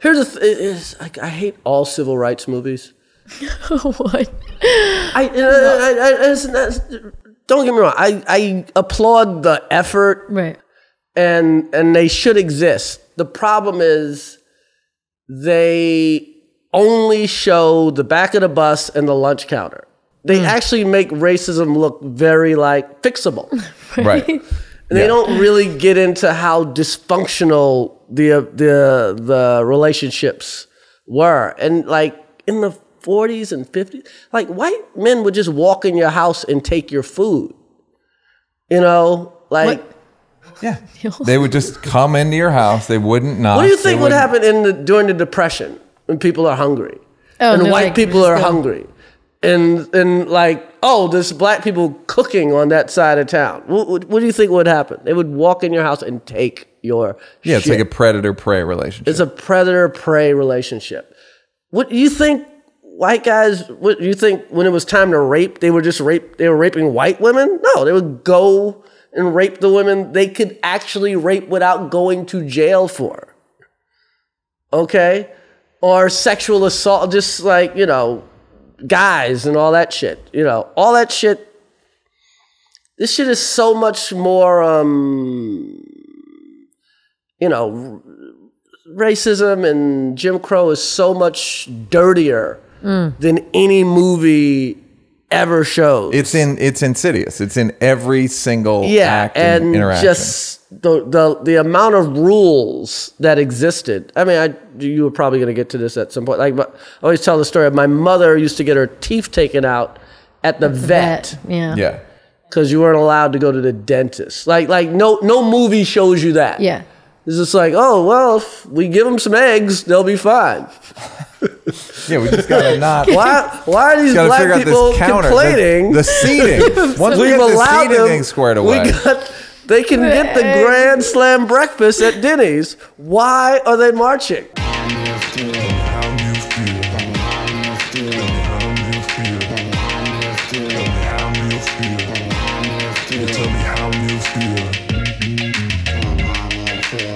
Here's the thing, like, I hate all civil rights movies. What? Don't get me wrong. I applaud the effort, right? And they should exist. The problem is they only show the back of the bus and the lunch counter. They actually make racism look very like fixable, right? And they don't really get into how dysfunctional the relationships were, and like in the 40s and 50s, like white men would just walk in your house and take your food, you know, like. What? Yeah, they would just come into your house. They wouldn't knock. What do you think would happen in during the Depression when people are hungry and white people are hungry and like, oh, there's black people cooking on that side of town. What do you think would happen? They would walk in your house and take your shit. It's like a predator-prey relationship. It's a predator-prey relationship. What do you think? White guys, what you think when it was time to rape, they were just raping white women? No, they would go and rape the women they could actually rape without going to jail for. Okay? Or sexual assault, just like, you know, guys and all that shit. You know, all that shit. This shit is so much more, you know, racism and Jim Crow is so much dirtier than any movie ever shows. It's insidious. It's in every single act and interaction. Just the amount of rules that existed. I mean, you were probably going to get to this at some point. Like, but I always tell the story of my mother used to get her teeth taken out at the vet. Yeah. Because you weren't allowed to go to the dentist. Like no movie shows you that. Yeah. It's just like, oh, well, if we give them some eggs, they'll be fine. Yeah, we just gotta not. Why are these black people complaining? The seating. Once we get the seating thing squared away, they can get the Grand Slam breakfast at Denny's. Why are they marching?